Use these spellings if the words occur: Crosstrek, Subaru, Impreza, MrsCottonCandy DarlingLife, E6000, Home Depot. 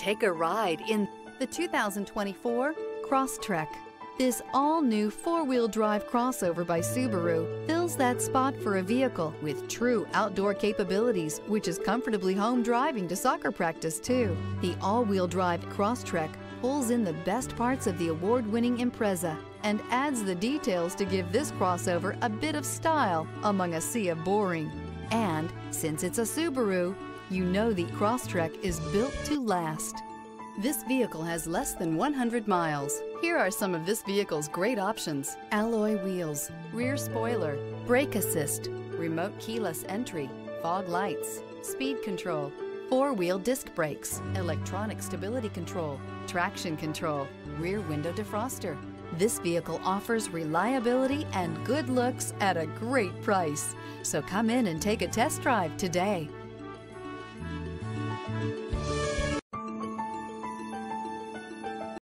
Take a ride in the 2024 Crosstrek. This all-new four-wheel drive crossover by Subaru fills that spot for a vehicle with true outdoor capabilities, which is comfortably home driving to soccer practice too. The all-wheel drive Crosstrek pulls in the best parts of the award-winning Impreza and adds the details to give this crossover a bit of style among a sea of boring. And since it's a Subaru, you know the Crosstrek is built to last. This vehicle has less than 100 miles. Here are some of this vehicle's great options: alloy wheels, rear spoiler, brake assist, remote keyless entry, fog lights, speed control, four-wheel disc brakes, electronic stability control, traction control, rear window defroster. This vehicle offers reliability and good looks at a great price. So come in and take a test drive today.